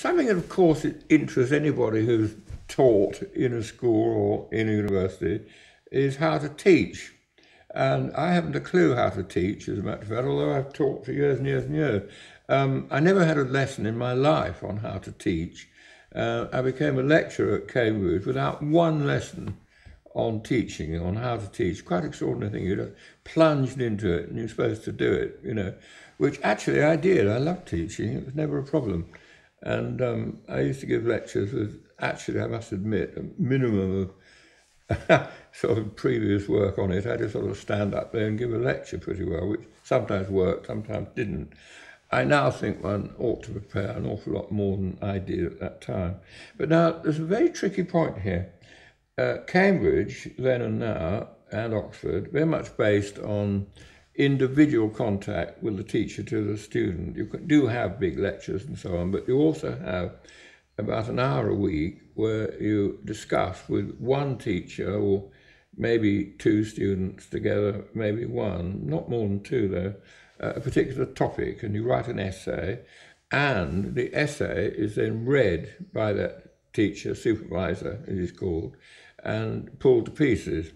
Something that, of course, interests anybody who's taught in a school or in a university is how to teach. And I haven't a clue how to teach, as a matter of fact, although I've taught for years and years and years. I never had a lesson in my life on how to teach. I became a lecturer at Cambridge without one lesson on teaching, on how to teach. Quite an extraordinary thing. You just plunged into it and you're supposed to do it, you know, which actually I did. I loved teaching. It was never a problem. And I used to give lectures with, actually, I must admit, a minimum of sort of previous work on it. I just sort of stand up there and give a lecture pretty well, which sometimes worked, sometimes didn't. I now think one ought to prepare an awful lot more than I did at that time. But now, there's a very tricky point here. Cambridge, then and now, and Oxford, very much based on individual contact with the teacher to the student. You do have big lectures and so on, but you also have about an hour a week where you discuss with one teacher or maybe two students together, maybe one, not more than two though, a particular topic, and you write an essay, and the essay is then read by that teacher, supervisor it is called, and pulled to pieces.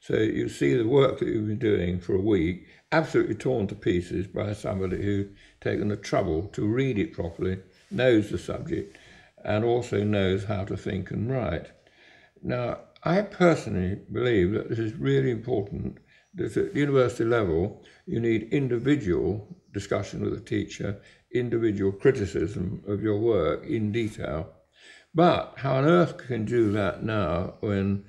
So you see the work that you've been doing for a week absolutely torn to pieces by somebody who's taken the trouble to read it properly, knows the subject, and also knows how to think and write. Now, I personally believe that this is really important, that at the university level, you need individual discussion with the teacher, individual criticism of your work in detail. But how on earth can you do that now when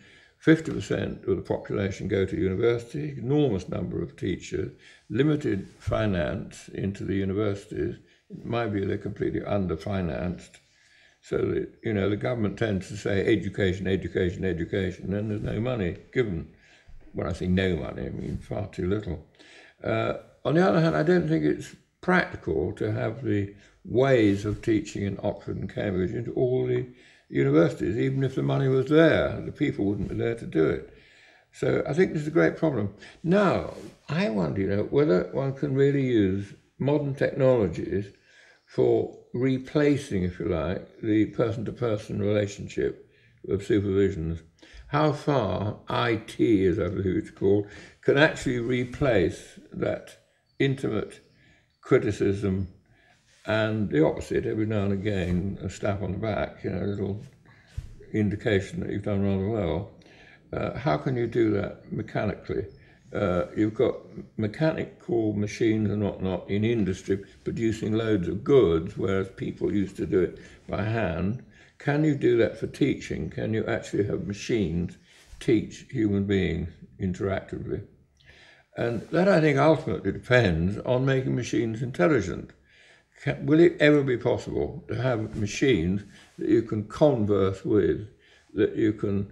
50% of the population go to university, enormous number of teachers, limited finance into the universities? In my view, they're completely underfinanced. So that, you know, the government tends to say education, education, education, and there's no money given. When I say no money, I mean far too little. On the other hand, I don't think it's practical to have the ways of teaching in Oxford and Cambridge into all the universities. Even if the money was there, the people wouldn't be there to do it. So I think this is a great problem. Now, I wonder, you know, whether one can really use modern technologies for replacing, if you like, the person-to-person relationship of supervisions. How far IT, as I believe it's called, can actually replace that intimate criticism and the opposite, every now and again, a slap on the back, you know, a little indication that you've done rather well. How can you do that mechanically? You've got mechanical machines and whatnot in industry producing loads of goods, whereas people used to do it by hand. Can you do that for teaching? Can you actually have machines teach human beings interactively? And that, I think, ultimately depends on making machines intelligent. Will it ever be possible to have machines that you can converse with, that you can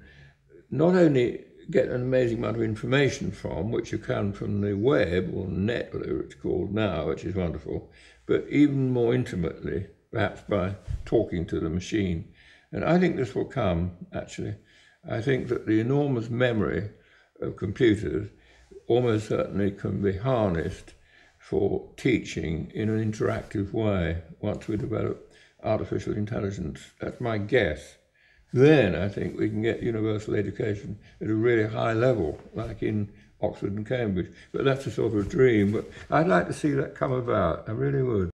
not only get an amazing amount of information from, which you can from the web or net, whatever it's called now, which is wonderful, but even more intimately, perhaps by talking to the machine? And I think this will come, actually. I think that the enormous memory of computers almost certainly can be harnessed for teaching in an interactive way once we develop artificial intelligence. That's my guess. Then I think we can get universal education at a really high level, like in Oxford and Cambridge. But that's a sort of dream. But I'd like to see that come about. I really would.